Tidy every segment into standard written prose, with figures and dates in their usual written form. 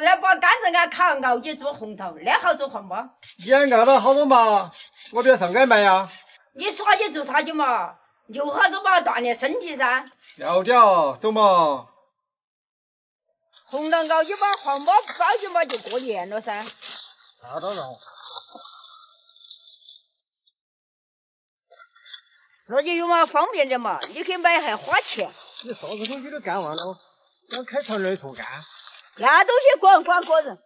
是要把甘蔗秆砍熬起做红头，那好做饭不？你还熬了好多嘛？我不要上街卖呀。你耍起做啥去嘛？留哈子嘛，锻炼身体噻。要的哦，走嘛。红糖熬起嘛，黄瓜包起嘛，就过年了噻。那当然。自己有嘛方便的嘛，你去买还花钱。你啥子东西都干完了，要开厂那一坨干。那东西管人。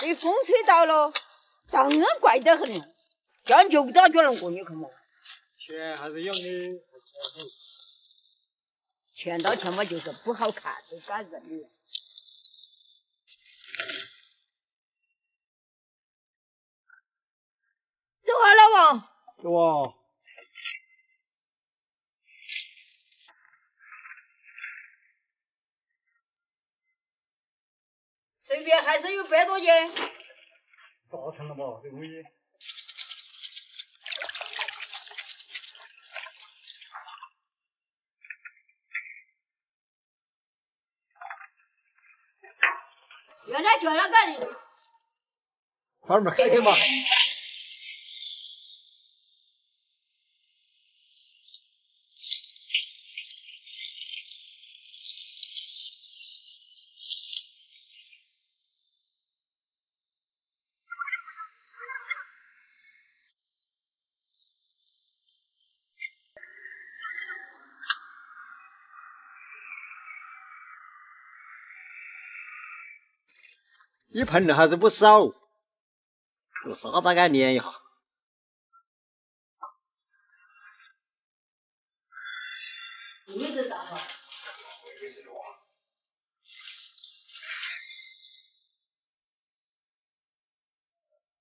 被风吹倒了，当然怪得很。这样就咋就能过去看嘛？钱还是有的。钱到钱嘛，就是不好看，都感人了。走啊，老王。走啊。随便还是有100多斤。咋成了嘛？这东西。原来就那个。慢慢开点嘛。一盆还是不少，我大概量一下。你是咋吧？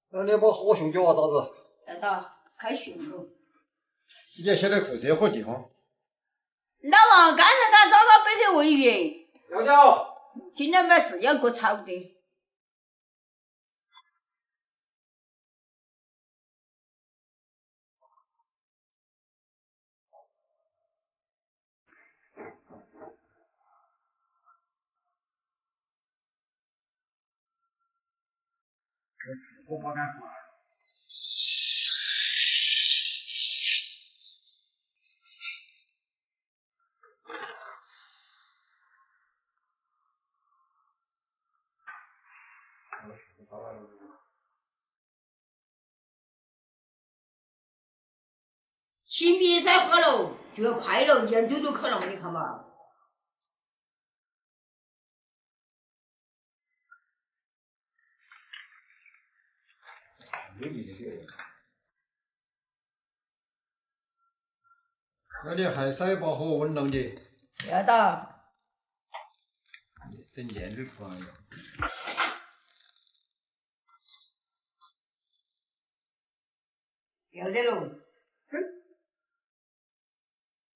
那你把火熊给我咋子？来哒，开熊了。你也晓得住这伙地方。老王，刚才俺找到北去喂鱼。杨娇。今天买饲料给我炒的。我把它关。新皮晒好了，就要快了，眼都可冷，你看嘛。那你还塞把火温了的？要的。这盐都出来了。要得喽。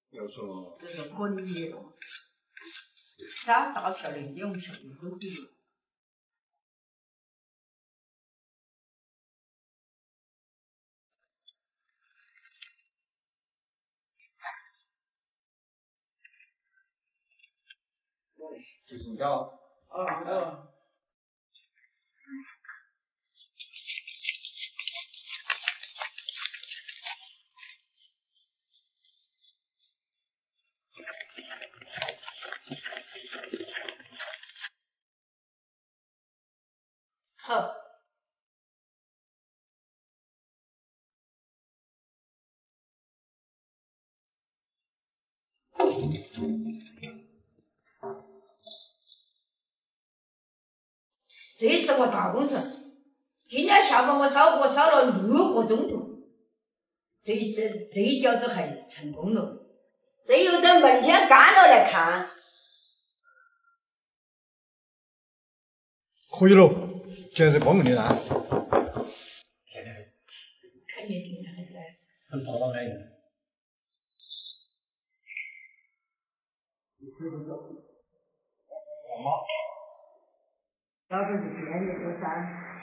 要说。这是滚的了。它大片的，两片的都给了。你叫啊！好。这是我大工程，今天下班我烧火烧了6个钟头，这一饺子还成功了，这又等明天干了来看。可以了，现在帮你拿。看你厉害了。很大了没？妈。 那是你便宜多少？